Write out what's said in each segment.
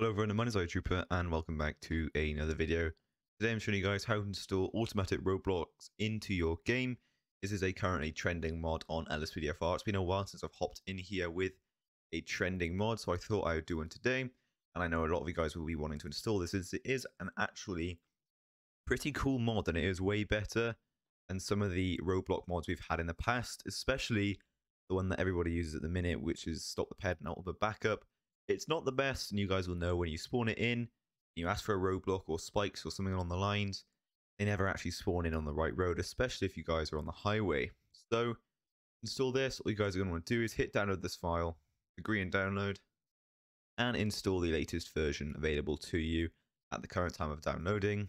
Hello everyone, my name is HighwayTrooper and welcome back to another video. Today I'm showing you guys how to install automatic roadblocks into your game. This is a currently trending mod on LSPDFR. It's been a while since I've hopped in here with a trending mod, so I thought I would do one today. And I know a lot of you guys will be wanting to install this since it is an actually pretty cool mod and it is way better than some of the roadblock mods we've had in the past, especially the one that everybody uses at the minute, which is Stop the Ped and Out of the Backup. It's not the best, and you guys will know when you spawn it in, you ask for a roadblock or spikes or something along the lines, they never actually spawn in on the right road, especially if you guys are on the highway. So, install this. All you guys are going to want to do is hit download this file, agree and download, and install the latest version available to you at the current time of downloading.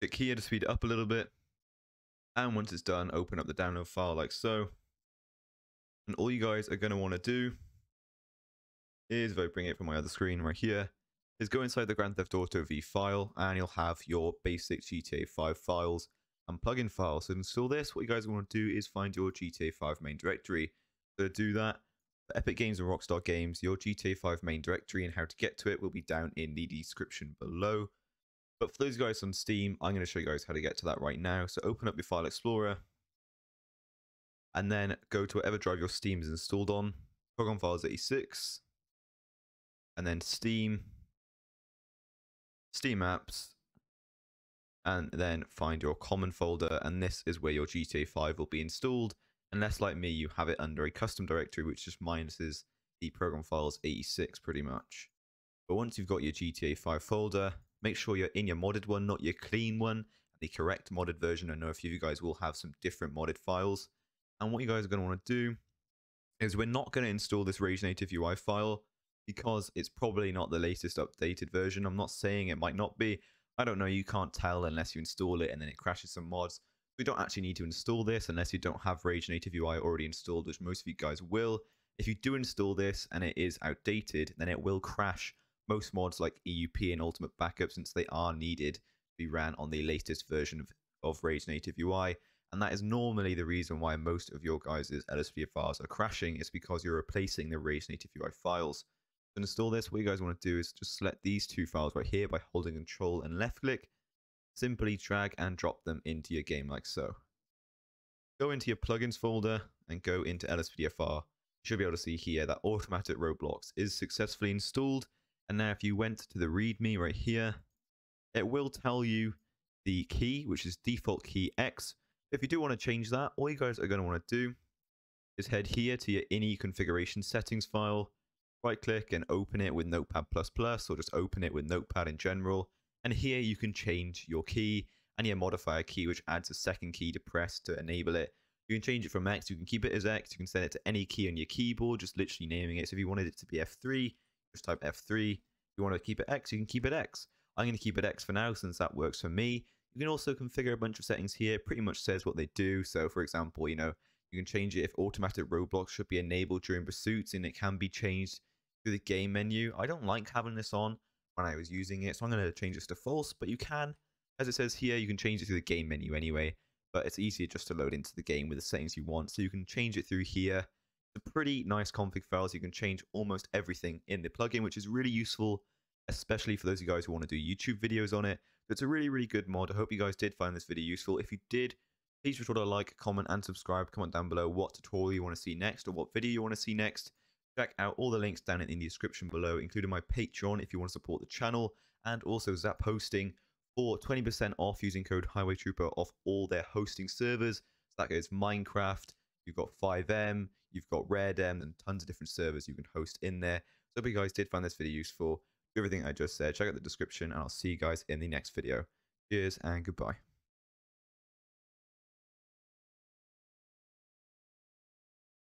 Click here to speed it up a little bit, and once it's done, open up the download file like so. And all you guys are going to want to do is, if I bring it from my other screen right here, is go inside the Grand Theft Auto V file, and you'll have your basic GTA 5 files and plugin files. So to install this, what you guys want to do is find your GTA 5 main directory. So to do that, for Epic Games and Rockstar Games, your GTA 5 main directory and how to get to it will be down in the description below. But for those guys on Steam, I'm going to show you guys how to get to that right now. So open up your File Explorer, and then go to whatever drive your Steam is installed on. Program Files 86. And then Steam, Steam Apps, and then find your common folder, and this is where your GTA 5 will be installed, unless like me you have it under a custom directory which just minuses the program files 86 pretty much. But once you've got your GTA 5 folder, make sure you're in your modded one, not your clean one, the correct modded version. I know a few of you guys will have some different modded files, and what you guys are going to want to do is we're not going to install this Rage Native UI file, because it's probably not the latest updated version. I'm not saying it might not be. I don't know. You can't tell unless you install it and then it crashes some mods. We don't actually need to install this unless you don't have Rage Native UI already installed, which most of you guys will. If you do install this and it is outdated, then it will crash most mods like EUP and Ultimate Backup, since they are needed to be ran on the latest version of Rage Native UI. And that is normally the reason why most of your guys' LSPDFRs are crashing, is because you're replacing the Rage Native UI files. To install this, what you guys want to do is just select these two files right here by holding Control and left click. Simply drag and drop them into your game like so. Go into your plugins folder and go into LSPDFR. You should be able to see here that automatic roadblocks is successfully installed. And now if you went to the README right here, it will tell you the key, which is default key X. If you do want to change that, all you guys are going to want to do is head here to your INI configuration settings file. Right click and open it with Notepad++, or just open it with Notepad in general. And here you can change your key and your modifier key, which adds a second key to press to enable it. You can change it from X, you can keep it as X, you can set it to any key on your keyboard, just literally naming it. So if you wanted it to be F3, just type F3. If you want to keep it X, you can keep it X. I'm going to keep it X for now since that works for me. You can also configure a bunch of settings here, pretty much says what they do. So for example, you know, you can change it if automatic roadblocks should be enabled during pursuits, and it can be changed through the game menu. I don't like having this on when I was using it, so I'm going to change this to false, but you can, as it says here, you can change it through the game menu anyway, but it's easier just to load into the game with the settings you want, so you can change it through here. It's a pretty nice config file, so you can change almost everything in the plugin, which is really useful, especially for those of you guys who want to do YouTube videos on it. But it's a really, really good mod. I hope you guys did find this video useful. If you did, please be sure to like, comment, and subscribe. Comment down below what tutorial you want to see next or what video you want to see next. Check out all the links down in the description below, including my Patreon if you want to support the channel, and also Zap Hosting for 20% off using code HighwayTrooper off all their hosting servers. So that goes Minecraft, you've got FiveM, you've got RareDem, and tons of different servers you can host in there. So I hope you guys did find this video useful. Do everything I just said, check out the description, and I'll see you guys in the next video. Cheers and goodbye.